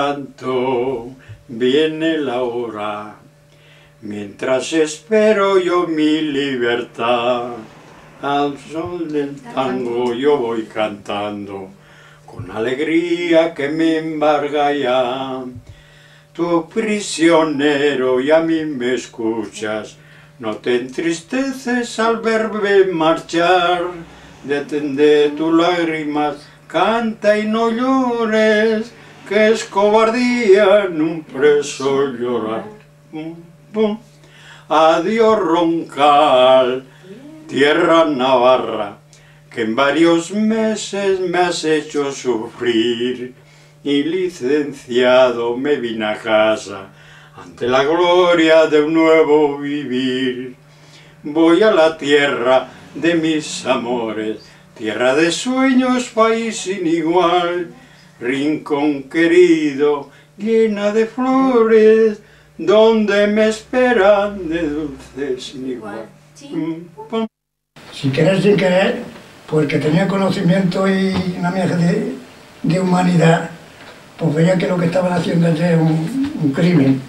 Santo, viene la hora, mientras espero yo mi libertad, al sol del tango yo voy cantando, con alegría que me embarga ya. Tú prisionero y a mí me escuchas, no te entristeces al verme marchar, detende tus lágrimas, canta y no llores, que es cobardía en un preso llorar. Adiós Roncal, tierra navarra, que en varios meses me has hecho sufrir, y licenciado me vine a casa, ante la gloria de un nuevo vivir. Voy a la tierra de mis amores, tierra de sueños, país sin igual, rincón querido, llena de flores, donde me esperan de dulces sin igual. Sin querer, sin querer, porque tenía conocimiento y una mierda de humanidad, pues veía que lo que estaban haciendo era un crimen.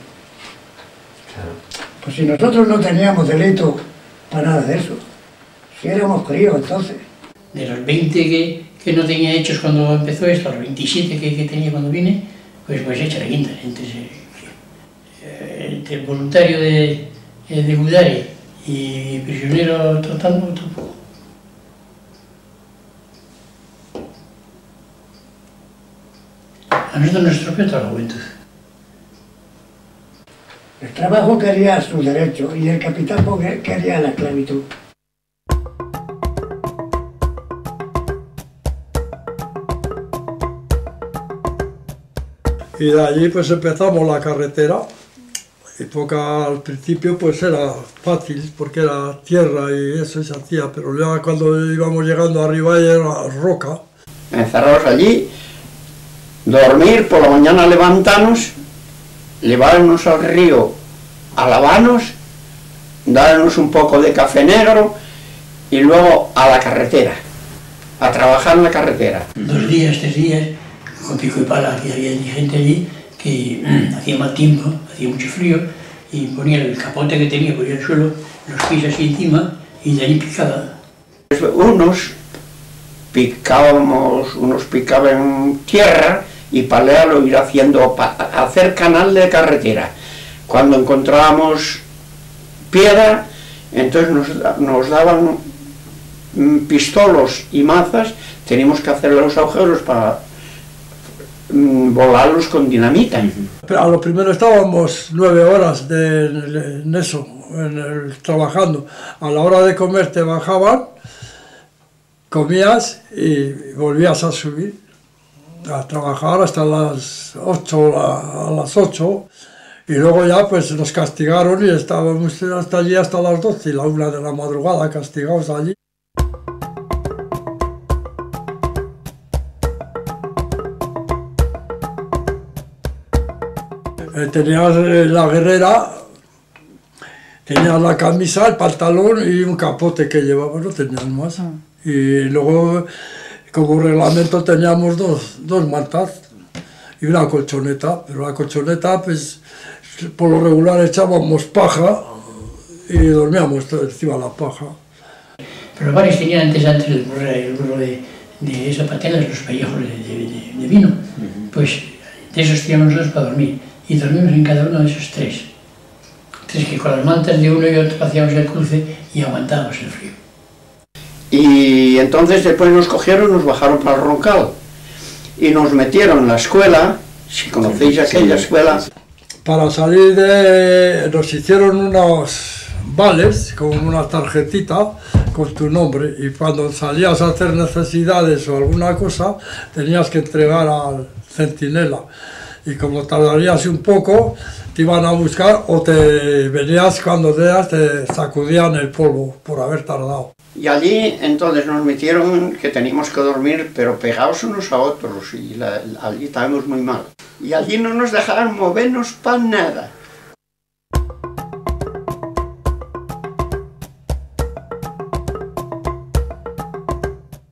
Pues si nosotros no teníamos delito para nada de eso, si éramos críos entonces. De los 20 que no tenía hechos cuando empezó esto, los 27 que tenía cuando vine, pues hecha la quinta. Entre el voluntario de Gudari y prisionero tratando, tampoco. A nosotros nos estropeó toda la juventud. El trabajo quería su derecho y el capital quería la esclavitud. Y de allí pues empezamos la carretera. Época al principio pues era fácil porque era tierra y eso y se hacía, pero ya cuando íbamos llegando arriba ya era roca. Encerrados allí, dormir, por la mañana levantarnos, llevarnos al río a lavarnos, darnos un poco de café negro y luego a la carretera, a trabajar en la carretera. 2 días, 3 días, con pico y pala, que había gente allí que hacía mal tiempo, hacía mucho frío, y ponía el capote que tenía, ponía el suelo, los pies así encima y de allí picaba. Unos picaban tierra y para lo ir haciendo, hacer canal de carretera. Cuando encontrábamos piedra, entonces nos daban pistolos y mazas, teníamos que hacer los agujeros para volarlos con dinamita. Pero a lo primero estábamos 9 horas en eso, trabajando. A la hora de comer te bajaban, comías y volvías a subir, a trabajar hasta las 8, a las 8, y luego ya pues nos castigaron y estábamos hasta allí hasta las 12 y la 1 de la madrugada castigados allí. Tenías la guerrera, tenías la camisa, el pantalón y un capote que llevaba, no tenías más. Y luego, como reglamento, teníamos dos mantas y una colchoneta, pero la colchoneta, pues, por lo regular echábamos paja y dormíamos encima de la paja. Pero varios tenían antes el burro de esa patela, los pellejos de vino, pues de esos teníamos 2 para dormir, y dormimos en cada uno de esos 3. Entonces, que con las mantas de uno y otro hacíamos el cruce y aguantábamos el frío. Y entonces después nos cogieron, nos bajaron para el Roncal y nos metieron en la escuela, si conocéis aquella escuela. Para salir nos hicieron unos vales con una tarjetita con tu nombre y cuando salías a hacer necesidades o alguna cosa tenías que entregar al centinela y como tardarías un poco te iban a buscar o te venías cuando te sacudían el polvo por haber tardado. Y allí entonces nos metieron que teníamos que dormir, pero pegados unos a otros, y allí estábamos muy mal. Y allí no nos dejaron movernos para nada.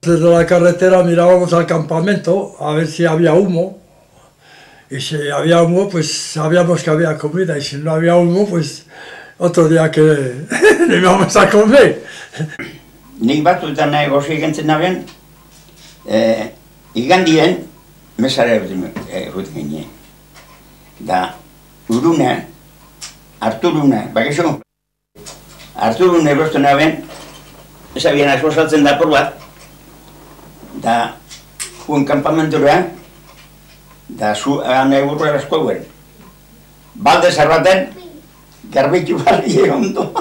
Desde la carretera mirábamos al campamento a ver si había humo, Y si había humo, pues sabíamos que había comida, y si no había humo, pues otro día que no íbamos a comer. Nikbat üzerine o şeyin tınavın igan diyen mesele hudmini da urune arturune bakışım arturune rostunavın sabiyana sosaltzen da porbat da un kampamentura da su ane burra eskouen balde zerraten garbitu barri ondo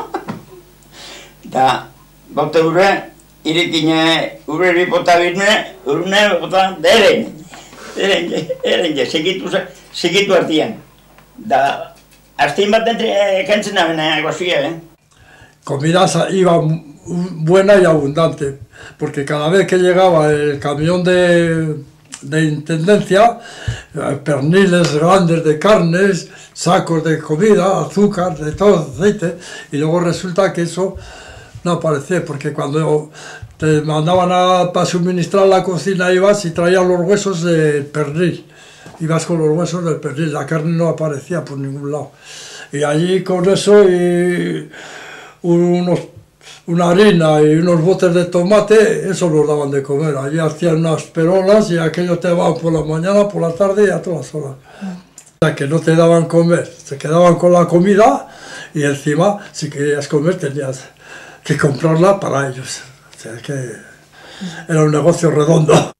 da bauta urre, irikine urreri bota birne, urrene bota derenge, segitu hartian. Da, hartien bat ekantzen da bena gozia, Comida iba buena y abundante, porque cada vez que llegaba el camión de intendencia, perniles grandes de carnes, sacos de comida, azúcar, de todo, aceite, y luego resulta que eso no aparecía, porque cuando te mandaban para suministrar la cocina ibas y traías los huesos del pernil, ibas con los huesos del pernil, la carne no aparecía por ningún lado. Y allí con eso y una harina y unos botes de tomate, eso nos daban de comer. Allí hacían unas perolas y aquello te daban por la mañana, por la tarde y a todas horas. O sea que no te daban comer, se quedaban con la comida y encima si querías comer tenías que comprarla para ellos, o sea que era un negocio redondo.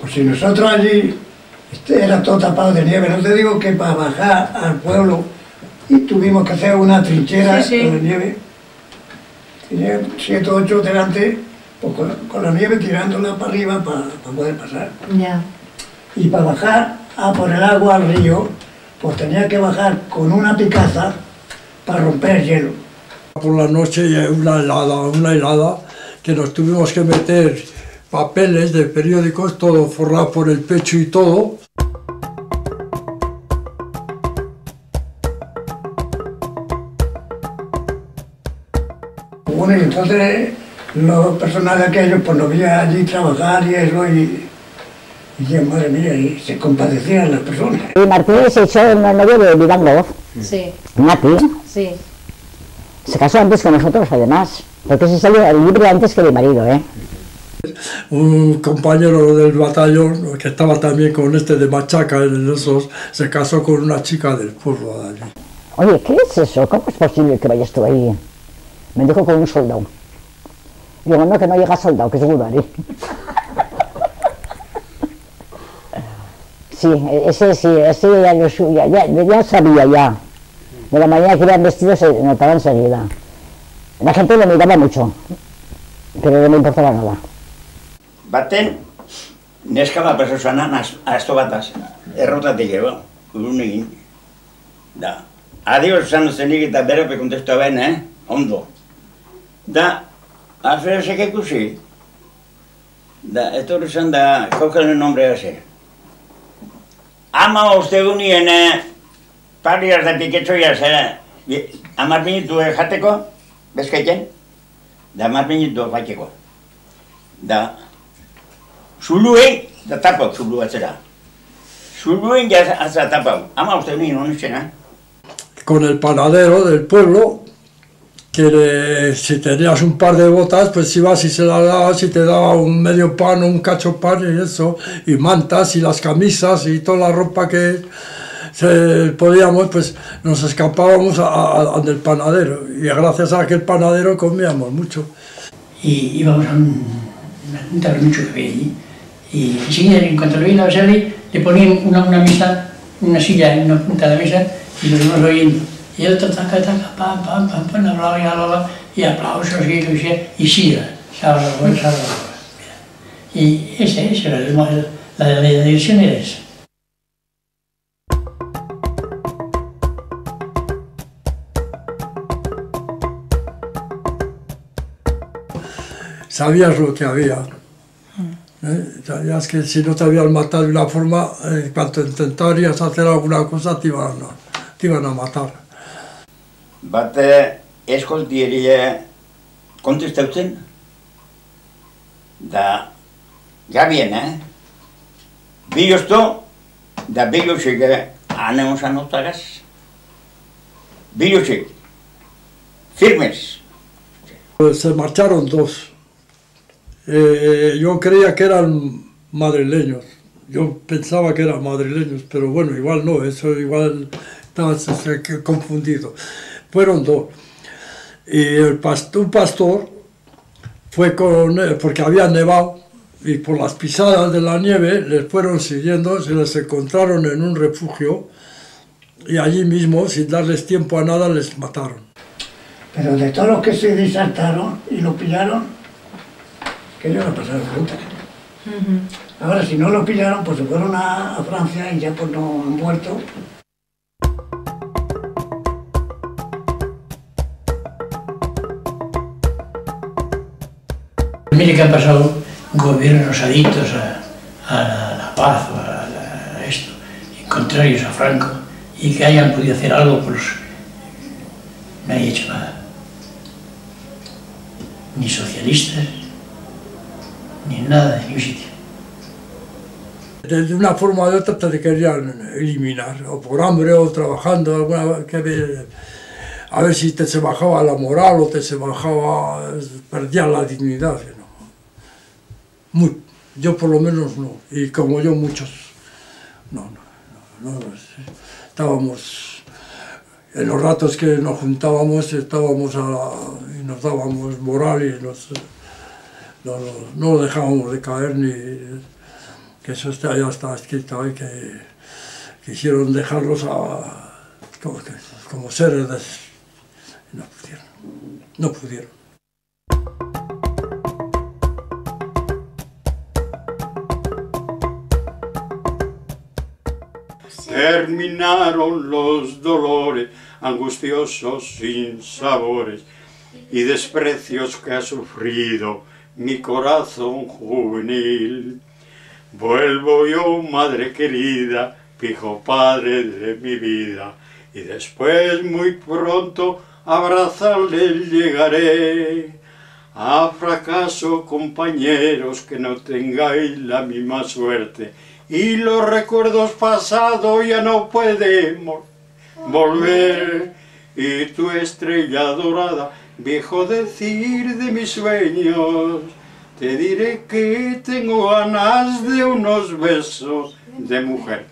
Pues si nosotros allí, era todo tapado de nieve, no te digo que para bajar al pueblo y tuvimos que hacer una trinchera de nieve, tenía 7 o 8 delante, pues con la nieve tirándola para arriba para poder pasar. Yeah. Y para bajar a por el agua al río, pues tenía que bajar con una picaza para romper el hielo. Por la noche una helada, que nos tuvimos que meter papeles de periódicos, todo forrado por el pecho y todo. Bueno, y entonces los personajes aquellos pues nos veían allí trabajar y eso, y madre mía, y se compadecían las personas. Y Martínez se echó en el medio de Iván Globov. Sí. Nati. Sí. Se casó antes que nosotros, además. Porque se salió libre antes que mi marido, ¿eh? Un compañero del batallón, que estaba también con este de Machaca, en esos, se casó con una chica del pueblo de allí. Oye, ¿qué es eso? ¿Cómo es posible que vayas tú ahí? Me dijo con un soldado. Digo, no, que no llega soldado, que es Gudari. Sí, ese era lo suyo, ya sabía ya. De la manera que iban vestidos se notaba enseguida. La gente lo miraba mucho, pero no me importaba nada. Baten, neska bat presosanan asto bataz, errotatik eba, urun egin. Da, adio esan zenik eta berope kontestoa baina, ondo. Da, alferesek ekusi, da, etorri zan da, kokalen nombrea ze. Ama ostegunien pariaz da piketxoiaz, amar minutu jateko, bezkaiten, da amar minutu bateko. Da, zuluei, da tapau zulu atzera. Zuluei atzera tapau, ama ostegunien honetxena. Con el panadero del pueblo, que si tenías un par de botas, pues ibas y se las dabas y te daba un medio pan, un cacho pan y eso, y mantas y las camisas y toda la ropa que podíamos, pues nos escapábamos del panadero y gracias a aquel panadero comíamos mucho. Y íbamos a un tabernucho que había allí y enseguida, en cuanto lo vino a Baseli, le ponían una mesa, una silla en una punta de la mesa y nos íbamos oyendo. Y el taca, pam, hablaba y aplausos y sida, sábado. Y esa era la dirección era esa. Sabías lo que había. Sabías que si no te habían matado de una forma, cuando intentarías hacer alguna cosa te iban a matar. Bat eskoltieria contraception, the Gaviana, we used to the big sugar anamosanotaras, big sugar, firmes. Se marcharon dos. Yo creía que eran madrileños, yo pensaba que eran madrileños, pero bueno, igual no, eso igual estaba confundido. Fueron dos. Y un pastor fue con él, porque había nevado, y por las pisadas de la nieve les fueron siguiendo, se les encontraron en un refugio, y allí mismo, sin darles tiempo a nada, les mataron. Pero de todos los que se desaltaron y lo pillaron, que ellos la pasaron juntas. Ahora, si no lo pillaron, pues se fueron a Francia y ya pues no han vuelto. Mire que han pasado gobiernos adictos a la paz, a esto, y contrarios a Franco, y que hayan podido hacer algo, pues no hay hecho nada. Ni socialistas, ni nada, de ningún sitio. De una forma u otra te querían eliminar, o por hambre o trabajando, alguna que, a ver si te se bajaba la moral o te se bajaba, perdías la dignidad. ¿No? Muy, yo por lo menos no, y como yo muchos, no estábamos, en los ratos que nos juntábamos estábamos y nos dábamos moral y nos... No lo dejábamos de caer, ni que eso está, ya está escrito ahí, que quisieron dejarlos como seres de, no pudieron. Terminaron los dolores angustiosos, sin sabores y desprecios que ha sufrido mi corazón juvenil. Vuelvo yo, madre querida, fijo padre de mi vida, y después muy pronto a abrazarle llegaré. A fracaso, compañeros, que no tengáis la misma suerte, y los recuerdos pasados ya no podemos volver. Y tu estrella dorada, viejo decir de mis sueños, te diré que tengo ganas de unos besos de mujer.